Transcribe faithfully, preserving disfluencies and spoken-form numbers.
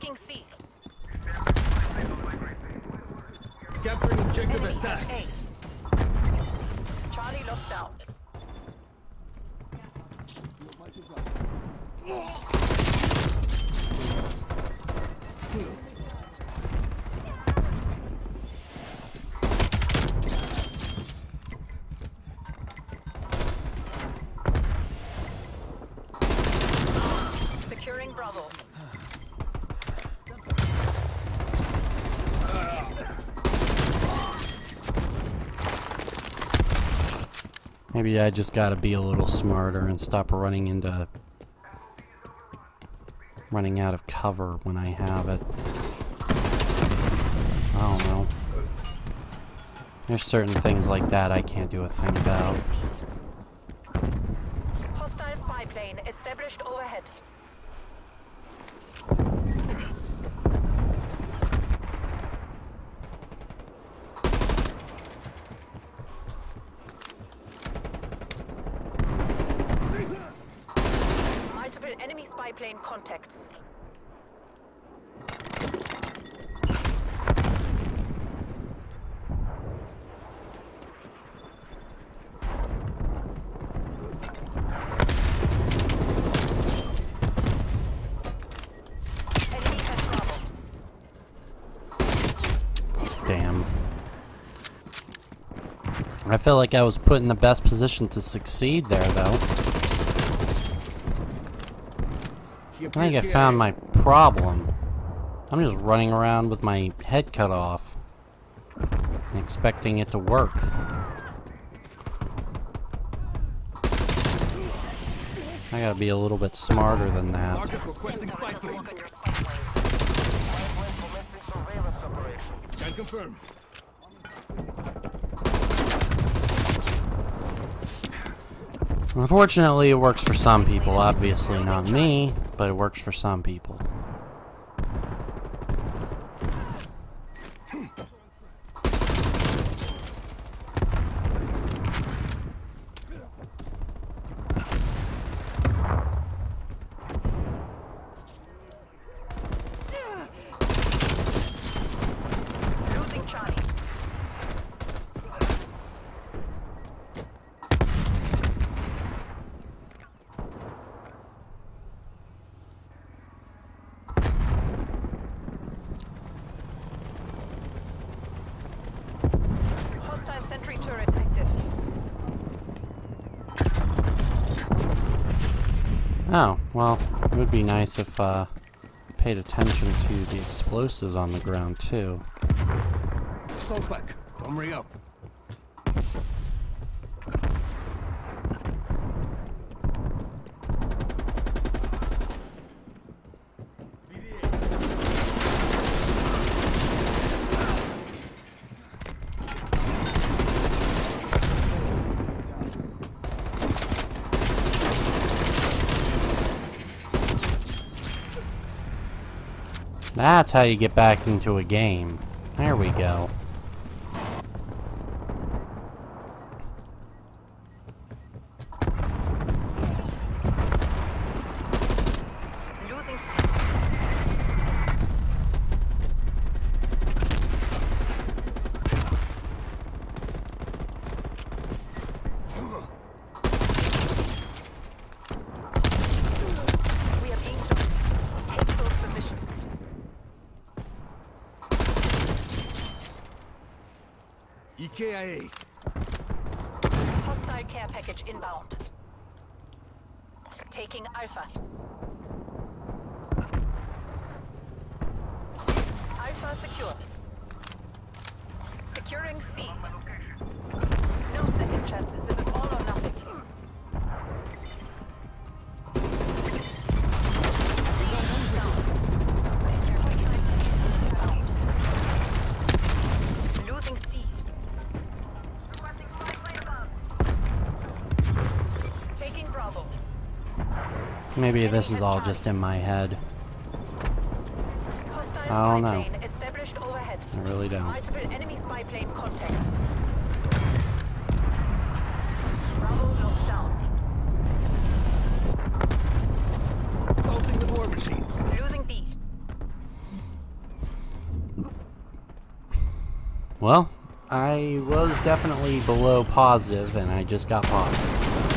Taking C. Capturing objective as task. Charlie locked down. Securing Bravo. Maybe I just gotta be a little smarter and stop running into running out of cover when I have it. I don't know. There's certain things like that I can't do a thing about. Hostile spy plane established overhead. Enemy spy plane contacts. Enemy has trouble. Damn. I felt like I was put in the best position to succeed there, though. I think I found my problem. I'm just running around with my head cut off and expecting it to work. I gotta be a little bit smarter than that. Can confirm. Unfortunately, it works for some people, obviously not me, but it works for some people. Sentry turret active. Oh, well, it would be nice if uh paid attention to the explosives on the ground too. Salt back. Don't re up. That's how you get back into a game. There we go. Losing C. We have aimed. Take those positions. E K I A. Hostile care package inbound. Taking Alpha. Alpha secure. Securing C. No second chances. This is all or nothing. Maybe this is all just in my head. I don't know. I really don't. Multiple enemy spy plane contacts. Bravo locked down. Assaulting the war machine. Losing B. Well, I was definitely below positive, and I just got positive.